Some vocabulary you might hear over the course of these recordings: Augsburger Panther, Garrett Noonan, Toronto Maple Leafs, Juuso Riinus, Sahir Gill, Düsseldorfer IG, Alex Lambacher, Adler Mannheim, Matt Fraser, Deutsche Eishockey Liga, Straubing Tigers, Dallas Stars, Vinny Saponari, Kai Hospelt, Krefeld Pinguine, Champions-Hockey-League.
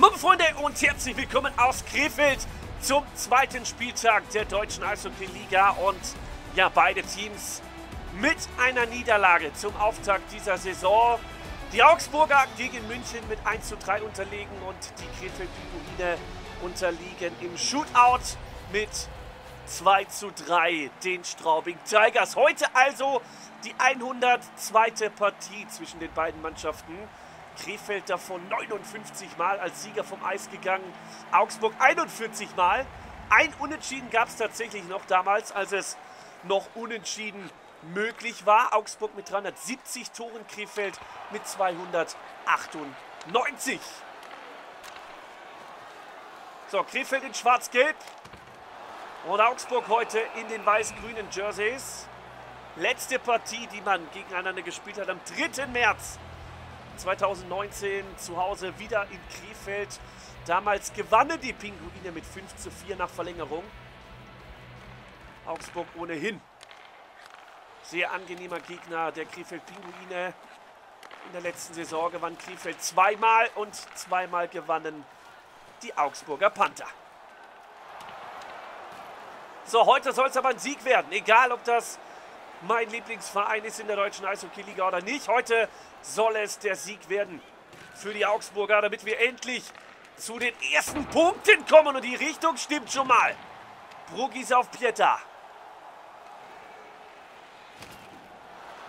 Moin Freunde und herzlich willkommen aus Krefeld zum zweiten Spieltag der Deutschen Eishockey Liga. Und ja, beide Teams mit einer Niederlage zum Auftakt dieser Saison. Die Augsburger gegen München mit 1:3 unterlegen und die Krefeld Pinguine unterliegen im Shootout mit 2:3 den Straubing Tigers. Heute also die 102. Partie zwischen den beiden Mannschaften. Krefeld davon 59 Mal als Sieger vom Eis gegangen, Augsburg 41 Mal. Ein Unentschieden gab es tatsächlich noch damals, als es noch unentschieden möglich war. Augsburg mit 370 Toren, Krefeld mit 298. So, Krefeld in schwarz-gelb und Augsburg heute in den weiß-grünen Jerseys. Letzte Partie, die man gegeneinander gespielt hat am 3. März. 2019 zu Hause wieder in Krefeld. Damals gewannen die Pinguine mit 5:4 nach Verlängerung. Augsburg ohnehin sehr angenehmer Gegner der Krefeld Pinguine. In der letzten Saison gewann Krefeld zweimal und zweimal gewannen die Augsburger Panther. So, heute soll es aber ein Sieg werden. Egal, ob das mein Lieblingsverein ist in der Deutschen Eishockey-Liga oder nicht. Heute soll es der Sieg werden für die Augsburger, damit wir endlich zu den ersten Punkten kommen. Und die Richtung stimmt schon mal. Bruggis auf Pieter.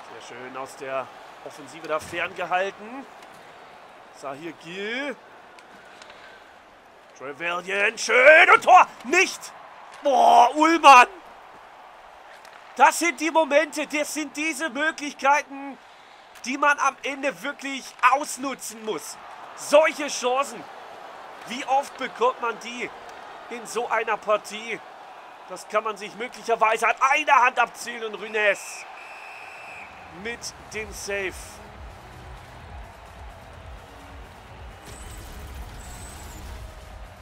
Sehr schön aus der Offensive da ferngehalten. Sahir Gill. Trevelyan, schön und Tor. Nicht. Boah, Ullmann. Das sind die Momente, das sind diese Möglichkeiten, die man am Ende wirklich ausnutzen muss. Solche Chancen, wie oft bekommt man die in so einer Partie? Das kann man sich möglicherweise an einer Hand abzählen. Und Riinus mit dem Save.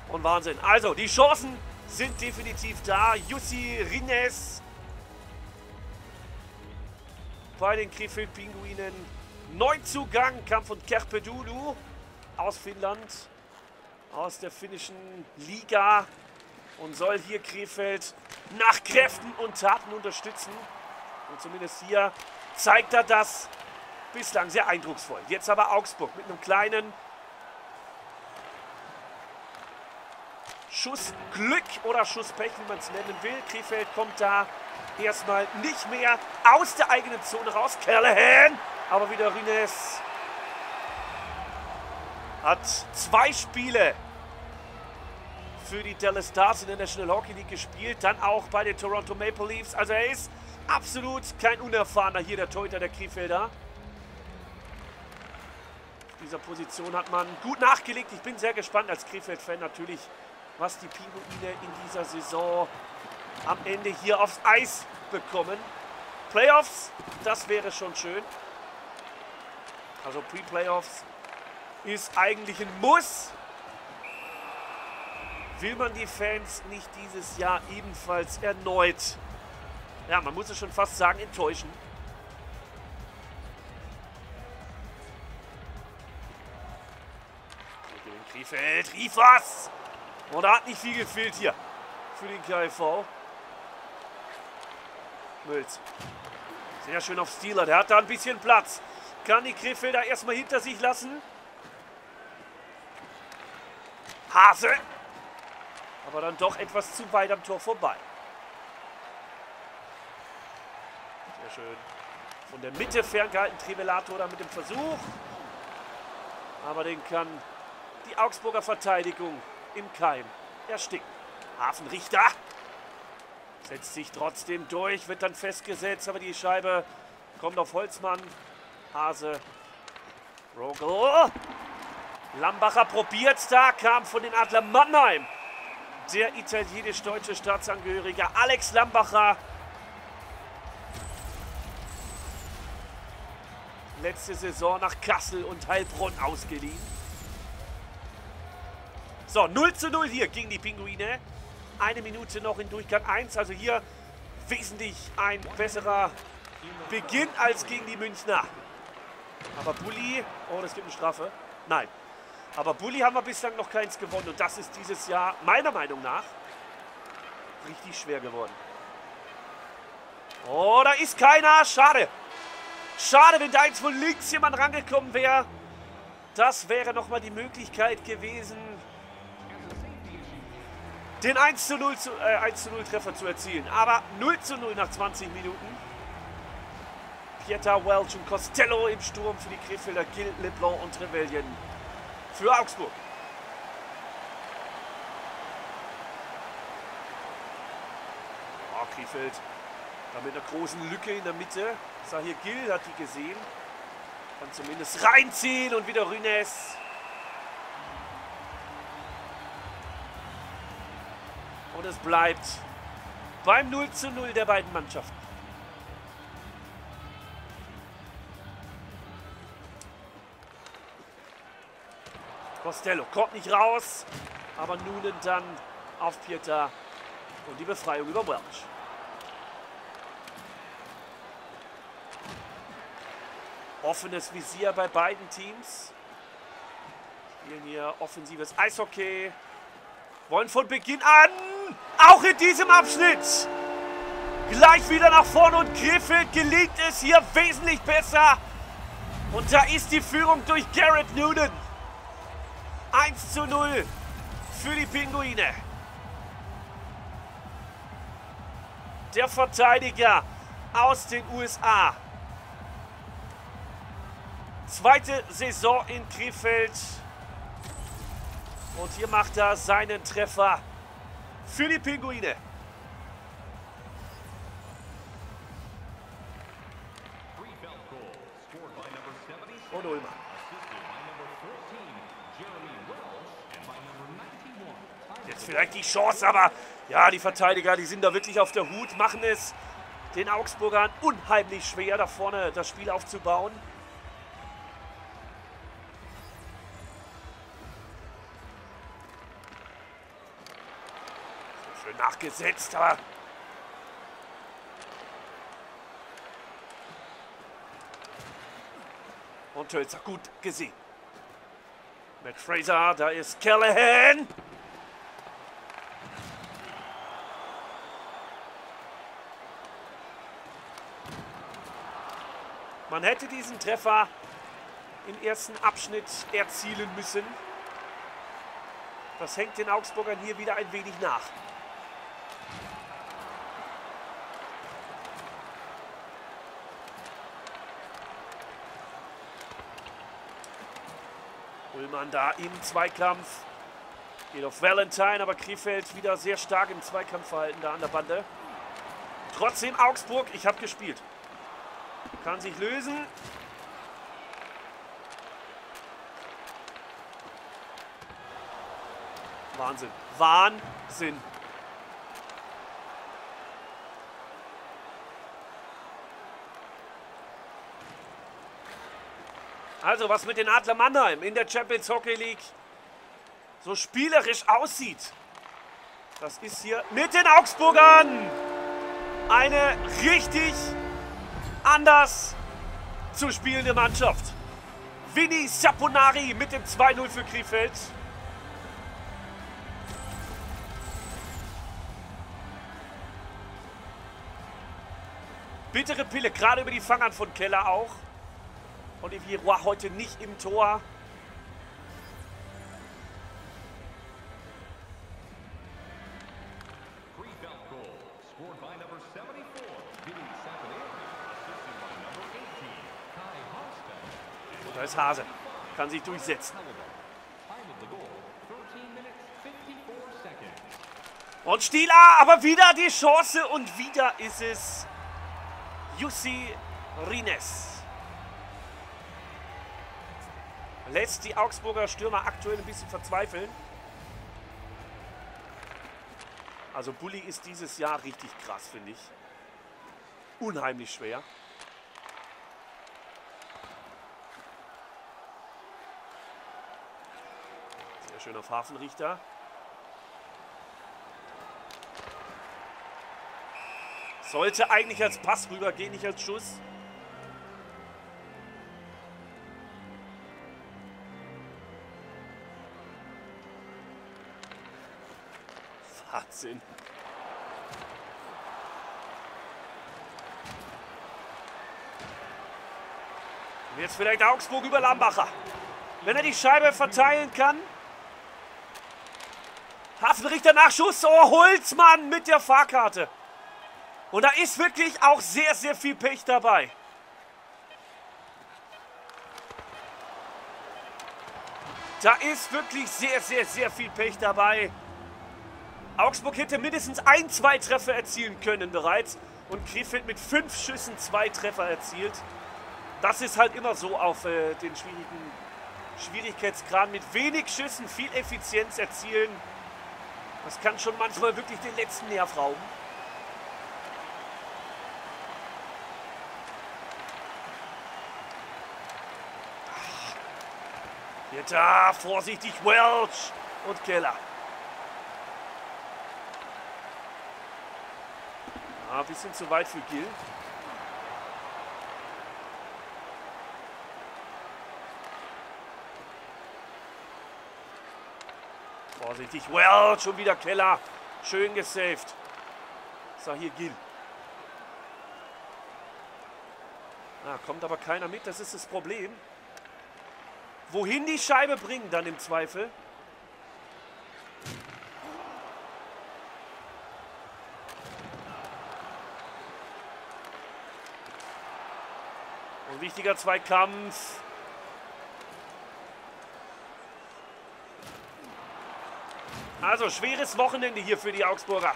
Und Wahnsinn. Also, die Chancen sind definitiv da. Juuso Riinus bei den Krefeld Pinguinen. Neuzugang kam von Kerpedulu aus Finnland, aus der finnischen Liga, und soll hier Krefeld nach Kräften und Taten unterstützen. Und zumindest hier zeigt er das bislang sehr eindrucksvoll. Jetzt aber Augsburg mit einem kleinen Schuss Glück oder Schuss Pech, wie man es nennen will. Krefeld kommt da erstmal nicht mehr aus der eigenen Zone raus. Callahan, aber wieder Riinus. Hat 2 Spiele für die Dallas Stars in der National Hockey League gespielt, dann auch bei den Toronto Maple Leafs. Also er ist absolut kein Unerfahrener hier, der Torhüter der Krefelder. Auf dieser Position hat man gut nachgelegt. Ich bin sehr gespannt als Krefeld-Fan natürlich, was die Pinguine in dieser Saison am Ende hier aufs Eis bekommen. Playoffs, das wäre schon schön. Also Pre-Playoffs ist eigentlich ein Muss. Will man die Fans nicht dieses Jahr ebenfalls erneut, ja, man muss es schon fast sagen, enttäuschen? Krefeld, Riefers! Und da hat nicht viel gefehlt hier für den KIV. Mülz. Sehr schön auf Steeler. Der hat da ein bisschen Platz. Kann die Krefelder erstmal hinter sich lassen. Hase. Aber dann doch etwas zu weit am Tor vorbei. Sehr schön. Von der Mitte ferngehalten. Trivelato da mit dem Versuch. Aber den kann die Augsburger Verteidigung im Keim ersticken. Hafenrichter setzt sich trotzdem durch, wird dann festgesetzt, aber die Scheibe kommt auf Holzmann. Hase, Rogel, Lambacher probiert, da kam von den Adler Mannheim der italienisch-deutsche Staatsangehörige Alex Lambacher. Letzte Saison nach Kassel und Heilbronn ausgeliehen. So, 0:0 hier gegen die Pinguine. Eine Minute noch in Durchgang 1. Also hier wesentlich ein besserer Beginn als gegen die Münchner. Aber Bulli. Oh, das gibt eine Strafe. Nein. Aber Bulli haben wir bislang noch keins gewonnen. Und das ist dieses Jahr, meiner Meinung nach, richtig schwer geworden. Oh, da ist keiner. Schade. Schade, wenn da jetzt von links jemand rangekommen wäre. Das wäre nochmal die Möglichkeit gewesen, den 1-zu-0-Treffer zu erzielen. Aber 0-0 nach 20 Minuten. Pieter, Welch und Costello im Sturm für die Krefelder, Gill, Leblanc und Trevelyan für Augsburg. Oh, Krefeld da mit einer großen Lücke in der Mitte. Sahir Gill hat die gesehen. Kann zumindest reinziehen und wieder Riinus. Und es bleibt beim 0-0 der beiden Mannschaften. Costello kommt nicht raus, aber Noonan dann auf Pieter und die Befreiung über Welch. Offenes Visier bei beiden Teams. Spielen hier offensives Eishockey. Wollen von Beginn an, auch in diesem Abschnitt, gleich wieder nach vorne und Krefeld gelingt es hier wesentlich besser. Und da ist die Führung durch Garrett Noonan. 1-0 für die Pinguine. Der Verteidiger aus den USA. Zweite Saison in Krefeld. Und hier macht er seinen Treffer für die Pinguine. Und Ulmer. Jetzt vielleicht die Chance, aber ja, die Verteidiger, die sind da wirklich auf der Hut, machen es den Augsburgern unheimlich schwer, da vorne das Spiel aufzubauen. Schön nachgesetzt, aber und Tölzer gut gesehen. Matt Fraser, da ist Callahan. Man hätte diesen Treffer im ersten Abschnitt erzielen müssen. Das hängt den Augsburgern hier wieder ein wenig nach. Ullmann da im Zweikampf. Geht auf Valentine, aber Krefeld wieder sehr stark im Zweikampfverhalten da an der Bande. Trotzdem Augsburg, ich habe gespielt. Kann sich lösen. Wahnsinn. Wahnsinn. Also, was mit den Adler Mannheim in der Champions-Hockey-League so spielerisch aussieht, das ist hier mit den Augsburgern eine richtig anders zu spielende Mannschaft. Vinny Saponari mit dem 2-0 für Krefeld. Bittere Pille, gerade über die Fangern von Keller auch. Olivier Roy heute nicht im Tor. Da ist Hase, kann sich durchsetzen. Und Stieler, aber wieder die Chance und wieder ist es Juuso Riinus. Lässt die Augsburger Stürmer aktuell ein bisschen verzweifeln. Also Bulli ist dieses Jahr richtig krass, finde ich. Unheimlich schwer. Schön auf Hafenrichter. Sollte eigentlich als Pass rübergehen, nicht als Schuss. Wahnsinn. Und jetzt vielleicht Augsburg über Lambacher. Wenn er die Scheibe verteilen kann. Hafenrichter Nachschuss. Oh, Holzmann mit der Fahrkarte. Und da ist wirklich auch sehr, sehr viel Pech dabei. Da ist wirklich sehr, sehr, sehr viel Pech dabei. Augsburg hätte mindestens ein, zwei Treffer erzielen können bereits. Und Krefeld mit 5 Schüssen 2 Treffer erzielt. Das ist halt immer so auf den Schwierigkeitsgrad. Mit wenig Schüssen viel Effizienz erzielen. Das kann schon manchmal wirklich den letzten Nerv rauben. Da, vorsichtig, Welch und Keller. Ah, ein bisschen zu weit für Gill. Vorsichtig, Welch und wieder Keller. Schön gesaved. Sahir Gill. Ah, kommt aber keiner mit, das ist das Problem. Wohin die Scheibe bringen dann im Zweifel. Und wichtiger Zweikampf. Also schweres Wochenende hier für die Augsburger.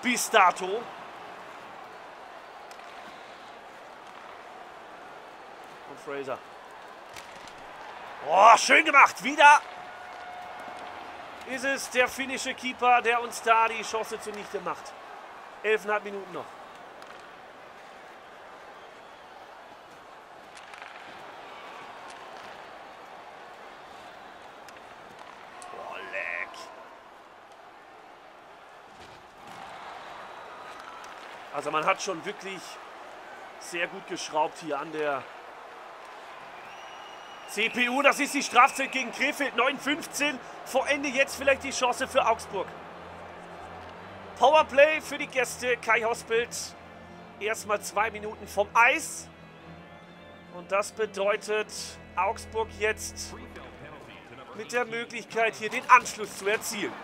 Bis dato. Und Fraser. Oh, schön gemacht. Wieder ist es der finnische Keeper, der uns da die Chance zunichte macht. 11,5 Minuten noch. Oh, leck. Also man hat schon wirklich sehr gut geschraubt hier an der CPU, das ist die Strafzeit gegen Krefeld, 9:15, vor Ende jetzt vielleicht die Chance für Augsburg. Powerplay für die Gäste, Kai Hospelt, erstmal 2 Minuten vom Eis. Und das bedeutet Augsburg jetzt mit der Möglichkeit, hier den Anschluss zu erzielen.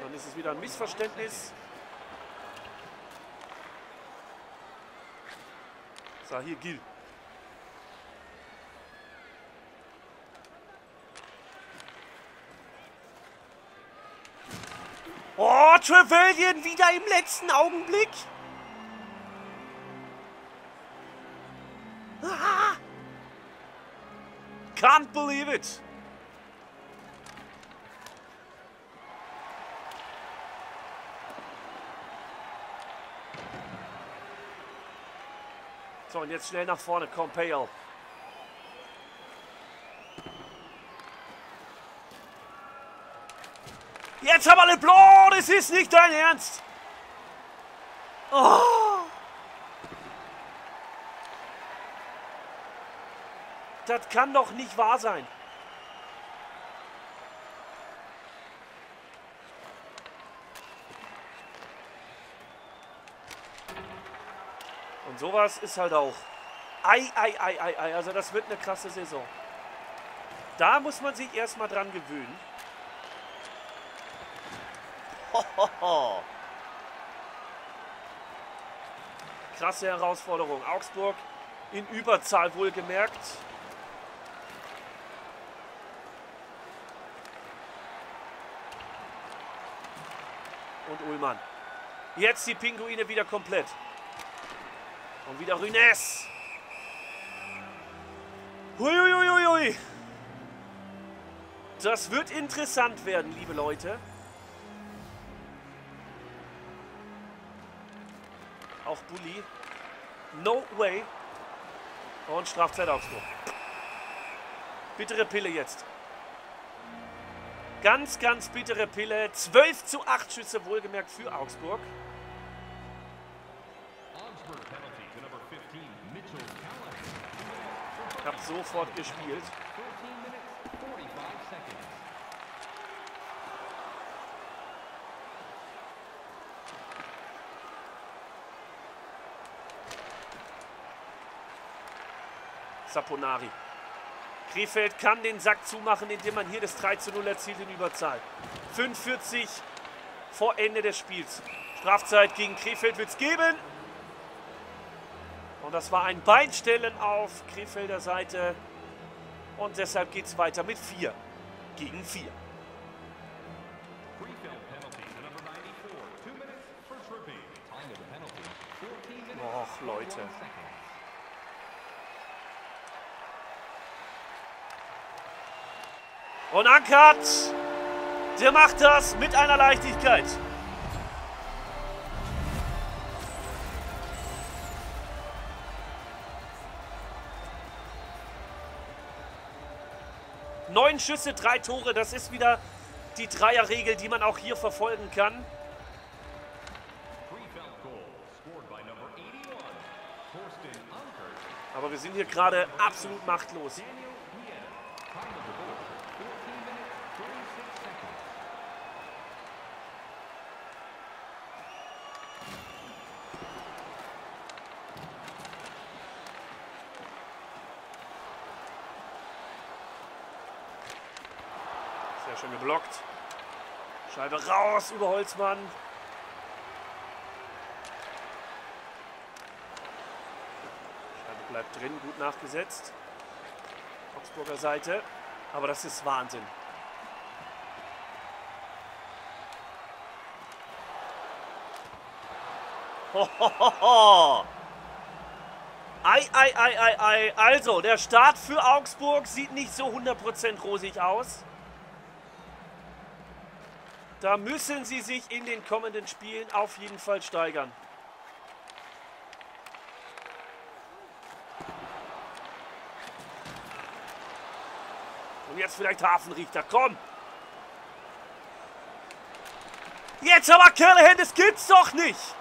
Dann ist es wieder ein Missverständnis. Sahir Gill. Oh, Trevelyan wieder im letzten Augenblick. Ah, can't believe it. So, und jetzt schnell nach vorne, Compale. Jetzt haben wir alle Blau, das ist nicht dein Ernst. Oh. Das kann doch nicht wahr sein. Und sowas ist halt auch. Ei. Also das wird eine krasse Saison. Da muss man sich erstmal dran gewöhnen. Krasse Herausforderung. Augsburg in Überzahl wohlgemerkt. Und Ullmann. Jetzt die Pinguine wieder komplett. Und wieder Riinus. Huiuiuiui. Das wird interessant werden, liebe Leute. Auch Bulli. No way. Und Strafzeit Augsburg. Bittere Pille jetzt. Ganz, ganz bittere Pille. 12:8 Schüsse wohlgemerkt für Augsburg. Ich habe sofort gespielt. Saponari. Krefeld kann den Sack zumachen, indem man hier das 3:0 erzielt in Überzahl. 45 vor Ende des Spiels. Strafzeit gegen Krefeld wird es geben. Und das war ein Beinstellen auf Krefelder Seite. Und deshalb geht es weiter mit 4 gegen 4. Och, Leute. Und Ankert, der macht das mit einer Leichtigkeit. Neun Schüsse, 3 Tore, das ist wieder die Dreierregel, die man auch hier verfolgen kann. Aber wir sind hier gerade absolut machtlos. Sehr schön geblockt. Scheibe raus über Holzmann. Scheibe bleibt drin, gut nachgesetzt. Augsburger Seite. Aber das ist Wahnsinn. Hohohoho. Ei, ei, ei, ei, ei. Also, der Start für Augsburg sieht nicht so 100% rosig aus. Da müssen sie sich in den kommenden Spielen auf jeden Fall steigern. Und jetzt vielleicht Hafenrichter, komm! Jetzt aber Callahan, das gibt's doch nicht!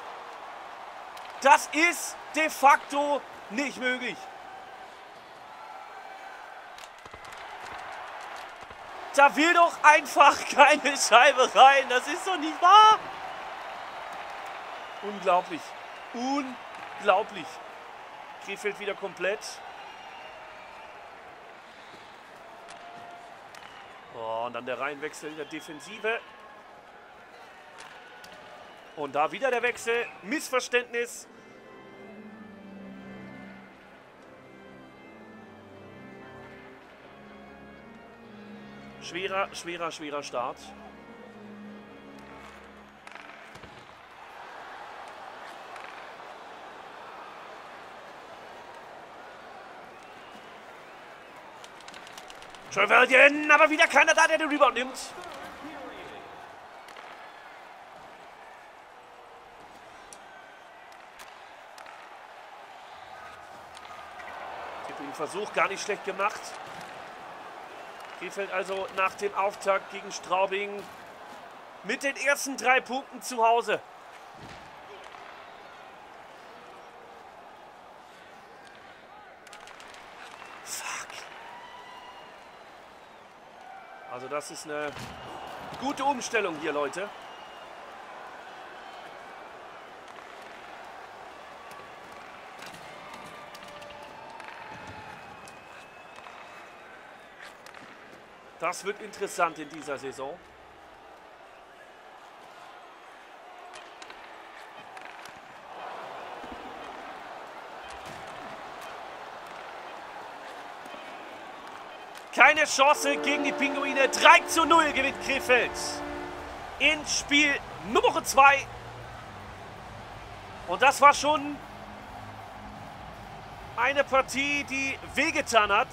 Das ist de facto nicht möglich. Da will doch einfach keine Scheibe rein. Das ist doch nicht wahr. Unglaublich. Unglaublich. Krefeld wieder komplett. Oh, und dann der Reihenwechsel in der Defensive. Und da wieder der Wechsel. Missverständnis. Schwerer Start. Schöveljen, aber wieder keiner da, der den Rebound nimmt. Den Versuch gar nicht schlecht gemacht. Krefeld also nach dem Auftakt gegen Straubing mit den ersten 3 Punkten zu Hause. Fuck. Also das ist eine gute Umstellung hier, Leute. Das wird interessant in dieser Saison. Keine Chance gegen die Pinguine. 3:0 gewinnt Krefeld in Spiel Nummer 2. Und das war schon eine Partie, die wehgetan hat.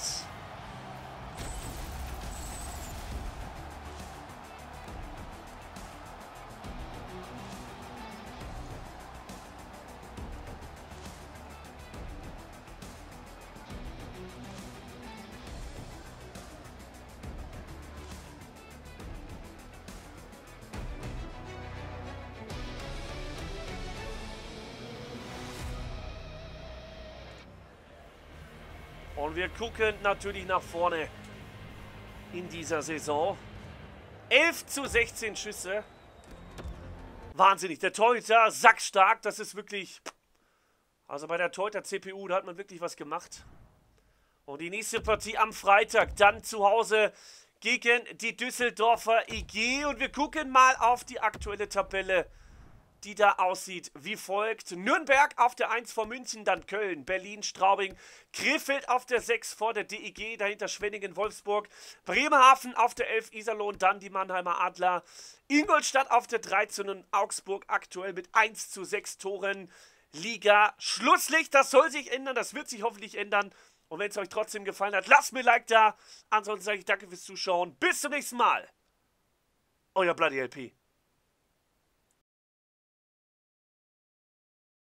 Und wir gucken natürlich nach vorne in dieser Saison. 11:16 Schüsse. Wahnsinnig. Der Torhüter sackstark. Das ist wirklich... Also bei der Torhüter-CPU, da hat man wirklich was gemacht. Und die nächste Partie am Freitag, dann zu Hause gegen die Düsseldorfer IG. Und wir gucken mal auf die aktuelle Tabelle, die da aussieht wie folgt. Nürnberg auf der 1 vor München, dann Köln, Berlin, Straubing, Krefeld auf der 6 vor der DEG, dahinter Schwenningen, Wolfsburg, Bremerhaven auf der 11, Iserlohn, dann die Mannheimer Adler, Ingolstadt auf der 13 und Augsburg aktuell mit 1:6 Toren. Liga Schlusslicht, das soll sich ändern, das wird sich hoffentlich ändern. Und wenn es euch trotzdem gefallen hat, lasst mir ein Like da. Ansonsten sage ich danke fürs Zuschauen. Bis zum nächsten Mal. Euer Bloody LP.